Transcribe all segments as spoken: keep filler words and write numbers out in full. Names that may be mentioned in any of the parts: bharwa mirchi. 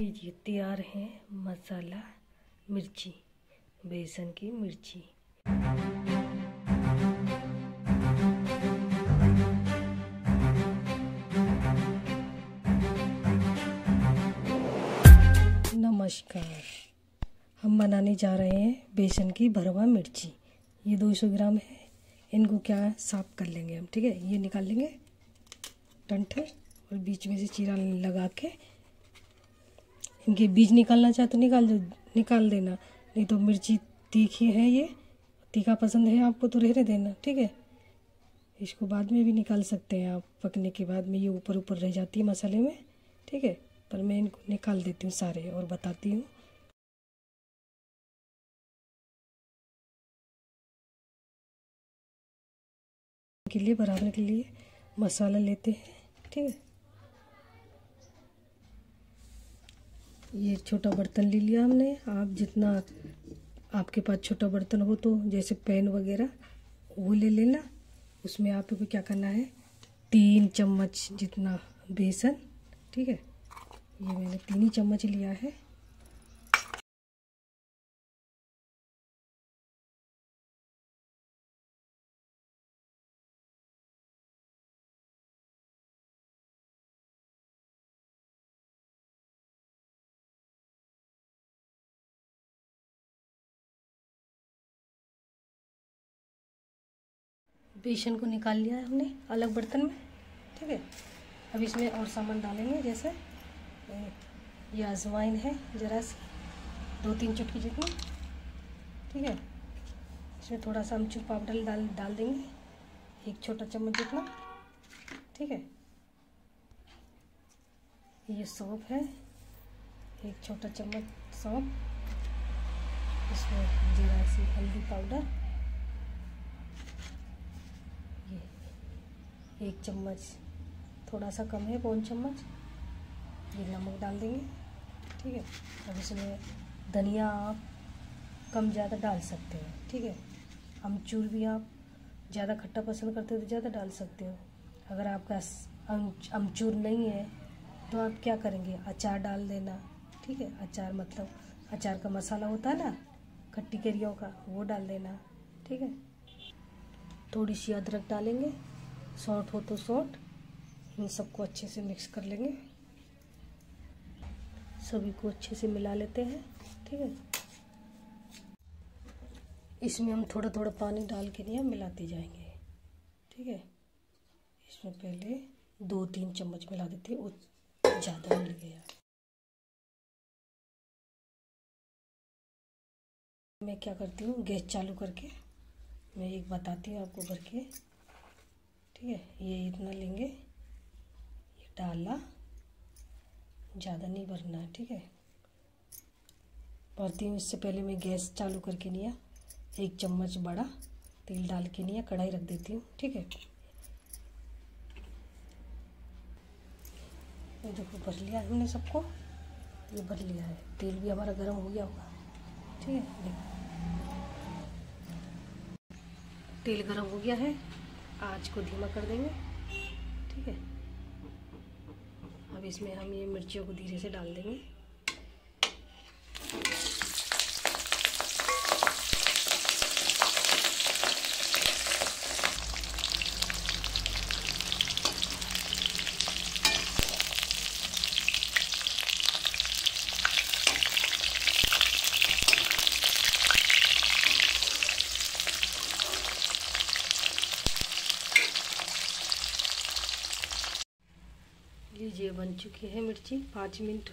लीजिए तैयार है मसाला मिर्ची, बेसन की मिर्ची। नमस्कार, हम बनाने जा रहे हैं बेसन की भरवा मिर्ची। ये दो सौ ग्राम है। इनको क्या साफ कर लेंगे हम, ठीक है। ये निकाल लेंगे डंठल और बीच में से चीरा लगा के इनके बीज निकालना चाहे तो निकाल दो, निकाल देना। नहीं तो मिर्ची तीखी है, ये तीखा पसंद है आपको तो रहने देना, ठीक है। इसको बाद में भी निकाल सकते हैं आप, पकने के बाद में ये ऊपर ऊपर रह जाती है मसाले में, ठीक है। पर मैं इनको निकाल देती हूँ सारे और बताती हूँ। के लिए बराबर के लिए मसाला लेते हैं, ठीक है। ये छोटा बर्तन ले लिया हमने। आप जितना आपके पास छोटा बर्तन हो तो जैसे पैन वगैरह वो ले लेना। उसमें आपको क्या करना है, तीन चम्मच जितना बेसन, ठीक है। ये मैंने तीन ही चम्मच लिया है। बेसन को निकाल लिया है हमने अलग बर्तन में, ठीक है। अब इसमें और सामान डालेंगे, जैसे ये अजवाइन है ज़रा सी, दो तीन चुटकी जितनी, ठीक है। इसमें थोड़ा सा अमचूर पाउडर डाल डाल देंगे, एक छोटा चम्मच जितना, ठीक है। ये सौंफ है, एक छोटा चम्मच सौंफ। इसमें ज़रा सी हल्दी पाउडर, एक चम्मच, थोड़ा सा कम है, पौन चम्मच। ये नमक डाल देंगे, ठीक है। अब इसमें धनिया आप कम ज़्यादा डाल सकते हो, ठीक है। अमचूर भी आप ज़्यादा खट्टा पसंद करते हो तो ज़्यादा डाल सकते हो। अगर आपका अमचूर नहीं है तो आप क्या करेंगे, अचार डाल देना, ठीक है। अचार मतलब अचार का मसाला होता है ना, खट्टी करियों का, वो डाल देना, ठीक है। थोड़ी सी अदरक डालेंगे, सॉल्ट हो तो सॉल्ट। इन सबको अच्छे से मिक्स कर लेंगे, सभी को अच्छे से मिला लेते हैं, ठीक है। इसमें हम थोड़ा थोड़ा पानी डाल के नहीं मिलाते जाएंगे, ठीक है। इसमें पहले दो तीन चम्मच मिला देते हैं, वो ज़्यादा मिल गया। मैं क्या करती हूँ, गैस चालू करके मैं एक बताती हूँ आपको भर के, ठीक है। ये इतना लेंगे, ये डाला, ज़्यादा नहीं भरना है, ठीक है। भरती हूँ इससे पहले मैं गैस चालू करके निया एक चम्मच बड़ा तेल डाल के निया कढ़ाई रख देती हूँ, ठीक है। ये देखो भर लिया हमने सबको, ये भर लिया है। तेल भी हमारा गर्म हो गया होगा, ठीक है। तेल गर्म हो गया है, आँच को धीमा कर देंगे, ठीक है। अब इसमें हम ये मिर्चियों को धीरे से डाल देंगे। ये बन चुकी है मिर्ची। पाँच मिनट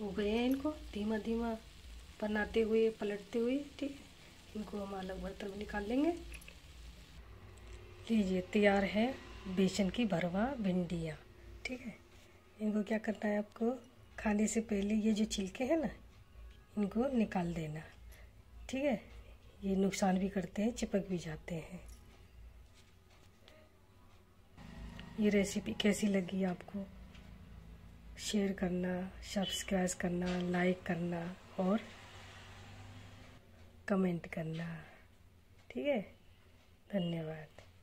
हो गए हैं इनको धीमा धीमा बनाते हुए, पलटते हुए, ठीक है। इनको हम अलग बर्तन में निकाल लेंगे। लीजिए तैयार है बेसन की भरवा भिंडियाँ, ठीक है। इनको क्या करना है आपको, खाने से पहले ये जो छिलके हैं ना, इनको निकाल देना, ठीक है। ये नुकसान भी करते हैं, चिपक भी जाते हैं। ये रेसिपी कैसी लगी आपको, शेयर करना, सब्सक्राइब करना, लाइक करना और कमेंट करना, ठीक है। धन्यवाद।